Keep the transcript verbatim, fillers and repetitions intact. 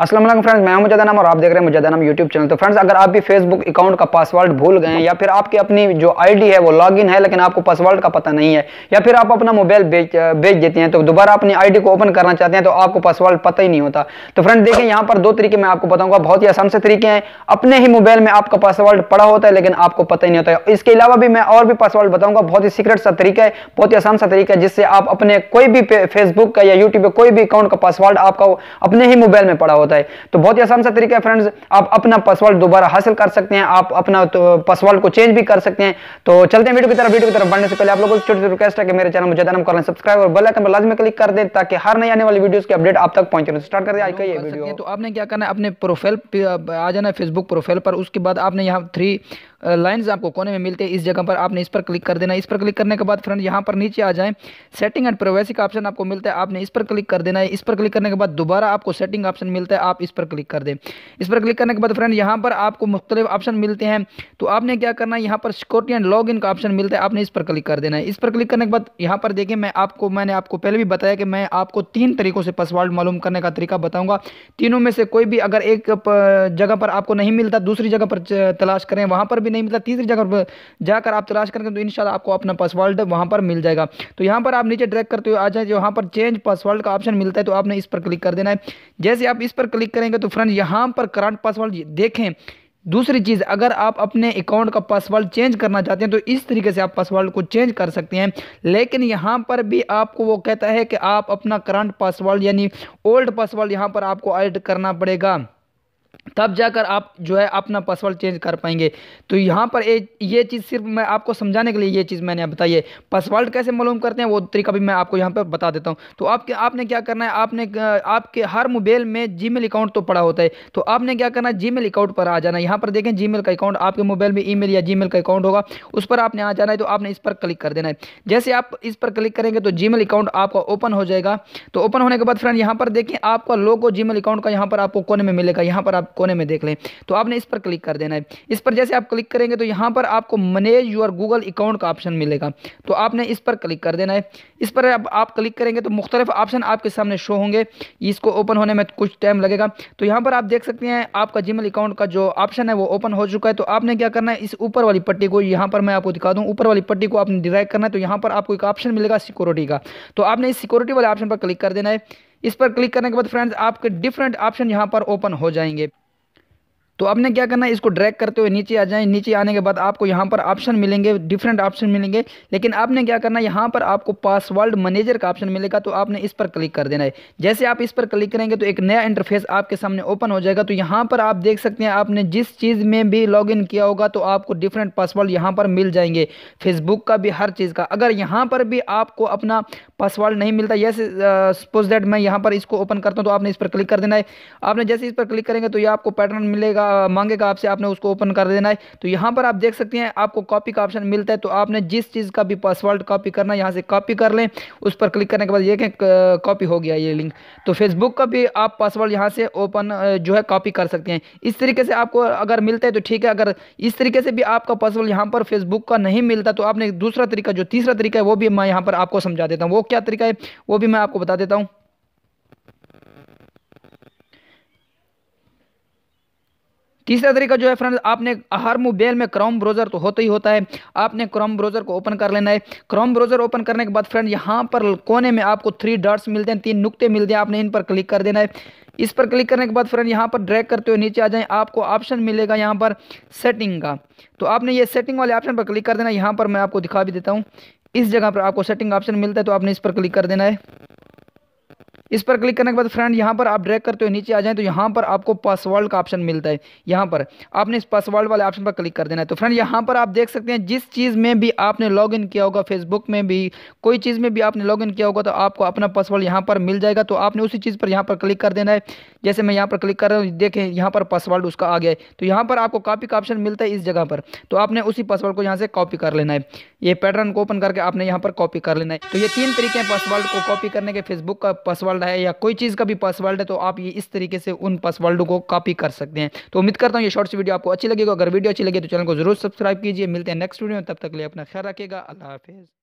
अस्सलाम वालेकुम फ्रेंड्स, मैं मुजाहिद नाम और आप देख रहे हैं मुजाहिद नाम यूट्यूब चैनल। तो फ्रेंड्स, अगर आप भी फेसबुक अकाउंट का पासवर्ड भूल गए हैं या फिर आपकी अपनी जो आईडी है वो लॉगिन है लेकिन आपको पासवर्ड का पता नहीं है, या फिर आप अपना मोबाइल बेच बेच देते हैं तो दोबारा अपनी आईडी को ओपन करना चाहते हैं तो आपको पासवर्ड पता ही नहीं होता। तो फ्रेंड देखिए, यहाँ पर दो तरीके मैं आपको बताऊँगा, बहुत ही आसान से तरीके हैं। अपने ही मोबाइल में आपका पासवर्ड पड़ा होता है लेकिन आपको पता ही नहीं होता है। इसके अलावा भी मैं और भी पासवर्ड बताऊँगा, बहुत ही सीक्रेट सा तरीका है, बहुत ही आसान सा तरीका है, जिससे आप अपने कोई भी फेसबुक का या यूट्यूब कोई भी अकाउंट का पासवर्ड आपका अपने ही मोबाइल में पड़ा हो होता है। तो बहुत ही आसान सा तरीका है फ्रेंड्स, आप अपना पासवर्ड दोबारा हासिल कर सकते हैं, आप अपना तो पासवर्ड को चेंज भी कर सकते हैं। तो चलते हैं वीडियो की तरफ। वीडियो की तरफ बढ़ने से पहले आप लोगों से छोटी सी रिक्वेस्ट है कि मेरे चैनल मुजाहिद नाम को सब्सक्राइब और बेल आइकन पर लाजमी क्लिक कर दें ताकि हर नई आने वाली वीडियोस के अपडेट आप तक पहुंचे। स्टार्ट करते हैं आज का ये वीडियो। तो आपने क्या करना है, अपने प्रोफाइल पे आ जाना है, फेसबुक प्रोफाइल पर। उसके बाद आपने यहाँ थ्री लाइंस आपको कोने में मिलते हैं, इस जगह पर आपने इस पर क्लिक कर देना। इस पर क्लिक करने के बाद फ्रेंड यहाँ पर नीचे आ जाएं, सेटिंग एंड प्राइवेसी का ऑप्शन आपको मिलता है, आपने इस पर क्लिक कर देना है। इस पर क्लिक करने के बाद दोबारा आपको सेटिंग ऑप्शन मिलता है, आप इस पर क्लिक कर दें। इस पर क्लिक करने के बाद फ्रेंड यहाँ पर आपको मुख्तलिफ ऑप्शन मिलते हैं, तो आपने क्या करना है, यहाँ पर सिक्योरिटी एंड लॉग इन का ऑप्शन मिलता है, आपने इस पर क्लिक कर देना है। इस पर क्लिक करने के बाद यहाँ पर देखिए, मैं आपको मैंने आपको पहले भी बताया कि मैं आपको तीन तरीक़ों से पासवर्ड मालूम करने का तरीका बताऊँगा। तीनों में से कोई भी अगर एक जगह पर आपको नहीं मिलता, दूसरी जगह पर तलाश करें, वहाँ पर भी नहीं मिलता, तीसरी जगह पर जाकर आप तलाश करेंगे तो इंशाल्लाह आपको अपना पासवर्ड वहां पर मिल जाएगा। तो यहां पर आप नीचे ड्रैग करते हुए आ जाए, यहाँ पर चेंज पासवर्ड का ऑप्शन मिलता है, तो आपने इस पर क्लिक कर देना है। जैसे आप इस पर क्लिक करेंगे तो फ्रेंड यहां पर करंट पासवर्ड देखें। दूसरी चीज़, अगर आप अपने अकाउंट का पासवर्ड चेंज करना चाहते हैं तो इस तरीके से आप पासवर्ड को चेंज कर सकते हैं, लेकिन यहाँ पर भी आपको वो कहता है कि आप अपना करंट पासवर्ड यानी ओल्ड पासवर्ड यहाँ पर आपको ऐड करना पड़ेगा, तब जाकर आप जो है अपना पासवर्ड चेंज कर पाएंगे। तो यहाँ पर ए, ये चीज़ सिर्फ मैं आपको समझाने के लिए ये चीज़ मैंने बताई है। पासवर्ड कैसे मालूम करते हैं वो तरीका भी मैं आपको यहाँ पर बता देता हूँ। तो आपके आपने क्या करना है, आपने आपके हर मोबाइल में जीमेल अकाउंट तो पड़ा होता है, तो आपने क्या करना है, जीमेल अकाउंट पर आ जाना है। यहाँ पर देखें जीमेल का अकाउंट, आपके मोबाइल में ईमेल या जीमेल का अकाउंट होगा, उस पर आपने आ जाना है, तो आपने इस पर क्लिक कर देना है। जैसे आप इस पर क्लिक करेंगे तो जीमेल अकाउंट आपका ओपन हो जाएगा। तो ओपन होने के बाद फ्रेंड यहाँ पर देखें, आपका लोगो जीमेल अकाउंट का यहाँ पर आपको कोने में मिलेगा, यहाँ पर कोने में देख लें, तो आपने इस पर क्लिक कर देना है। इस पर जैसे आप क्लिक करेंगे तो यहां पर आपको मैनेज योर गूगल अकाउंट का ऑप्शन मिलेगा, तो आपने इस पर क्लिक कर देना है। इस पर अब आप क्लिक करेंगे तो मुख्तलिफ ऑप्शन आपके सामने शो होंगे, इसको ओपन होने में कुछ टाइम लगेगा। तो यहां पर आप देख सकते हैं आपका जीमेल अकाउंट का जो ऑप्शन है वो ओपन हो चुका है। तो आपने क्या करना है, इस ऊपर वाली पट्टी को, यहां पर मैं आपको दिखा दूं, ऊपर वाली पट्टी को आपने डिराइव करना है। तो यहां पर आपको एक ऑप्शन मिलेगा सिक्योरिटी का, तो आपने इस सिक्योरिटी वाले ऑप्शन पर क्लिक कर देना है। इस पर क्लिक करने के बाद फ्रेंड्स आपके डिफरेंट ऑप्शन यहाँ पर ओपन हो जाएंगे। तो आपने क्या करना है, इसको ड्रैग करते हुए नीचे आ जाएं। नीचे आने के बाद आपको यहाँ पर ऑप्शन मिलेंगे, डिफरेंट ऑप्शन मिलेंगे, लेकिन आपने क्या करना है, यहाँ पर आपको पासवर्ड मैनेजर का ऑप्शन मिलेगा, तो आपने इस पर क्लिक कर देना है। जैसे आप इस पर क्लिक करेंगे तो एक नया इंटरफेस आपके सामने ओपन हो जाएगा। तो यहाँ पर आप देख सकते हैं आपने जिस चीज़ में भी लॉग इन किया होगा तो आपको डिफरेंट पासवर्ड यहाँ पर मिल जाएंगे, फेसबुक का भी, हर चीज़ का। अगर यहाँ पर भी आपको अपना पासवर्ड नहीं मिलता, जैसे सपोज दैट मैं यहाँ पर इसको ओपन करता हूँ, तो आपने इस पर क्लिक कर देना है। आपने जैसे इस पर क्लिक करेंगे तो ये आपको पैटर्न मिलेगा, मांगेगा आपसे, आपने उसको ओपन कर देना है। तो यहाँ पर आप देख सकते हैं आपको कॉपी का ऑप्शन मिलता है, तो आपने जिस चीज़ का भी पासवर्ड कॉपी करना है यहाँ से कॉपी कर लें। उस पर क्लिक करने के बाद ये कॉपी हो गया ये लिंक। तो फेसबुक का भी आप पासवर्ड यहाँ से ओपन जो है कॉपी कर सकते हैं। इस तरीके से आपको अगर मिलता है तो ठीक है, अगर इस तरीके से भी आपका पासवर्ड यहाँ पर फेसबुक का नहीं मिलता तो आपने दूसरा तरीका, जो तीसरा तरीका है, वो भी मैं यहाँ पर आपको समझा देता हूँ। वो क्या तरीका है वो भी मैं आपको बता देता हूँ। तीसरा तरीका जो है फ्रेंड्स, आपने हर मोबाइल में क्रोम ब्राउज़र तो होता ही होता है, आपने क्रोम ब्राउज़र को ओपन कर लेना है। क्रोम ब्राउज़र ओपन करने के बाद फ्रेंड यहाँ पर कोने में आपको थ्री डॉट्स मिलते हैं, तीन नुक्ते मिलते हैं, आपने इन पर क्लिक कर देना है। इस पर क्लिक करने के बाद फ्रेंड यहाँ पर ड्रैग करते हुए नीचे आ जाएं, आपको ऑप्शन मिलेगा यहाँ पर सेटिंग का, तो आपने ये सेटिंग वाले ऑप्शन पर क्लिक कर देना है। यहाँ पर मैं आपको दिखा भी देता हूँ, इस जगह पर आपको सेटिंग ऑप्शन मिलता है, तो आपने इस पर क्लिक कर देना है। इस पर क्लिक करने के बाद फ्रेंड यहाँ पर आप ड्रैग करते हुए नीचे आ जाएं, तो यहाँ पर आपको पासवर्ड का ऑप्शन मिलता है, यहाँ पर आपने इस पासवर्ड वाले ऑप्शन पर क्लिक कर देना है। तो फ्रेंड यहाँ पर आप देख सकते हैं जिस चीज़ में भी आपने लॉगिन किया होगा, फेसबुक में भी कोई चीज़ में भी आपने लॉगिन किया होगा, तो आपको अपना पासवर्ड यहाँ पर मिल जाएगा। तो आपने उसी चीज़ पर यहाँ पर क्लिक कर देना है। जैसे मैं यहाँ पर क्लिक कर रहा हूँ, देखें यहाँ पर पासवर्ड उसका आ गया है। तो यहाँ पर आपको कॉपी का ऑप्शन मिलता है इस जगह पर, तो आपने उसी पासवर्ड को यहाँ से कॉपी कर लेना है। ये पैटर्न को ओपन करके आपने यहाँ पर कॉपी कर लेना है। तो ये तीन तरीके हैं पासवर्ड को कॉपी करने के, फेसबुक का पासवर्ड है या कोई चीज़ का भी पासवर्ड है, तो आप ये इस तरीके से उन पासवर्ड को कॉपी कर सकते हैं। तो उम्मीद करता हूँ ये शॉर्ट्स वीडियो आपको अच्छी लगेगी। अगर वीडियो अच्छी लगे तो चैनल को जरूर सब्सक्राइब कीजिए। मिलते हैं नेक्स्ट वीडियो में, तब तक के लिए अपना ख्याल रखिएगा। अल्लाह हाफिज़।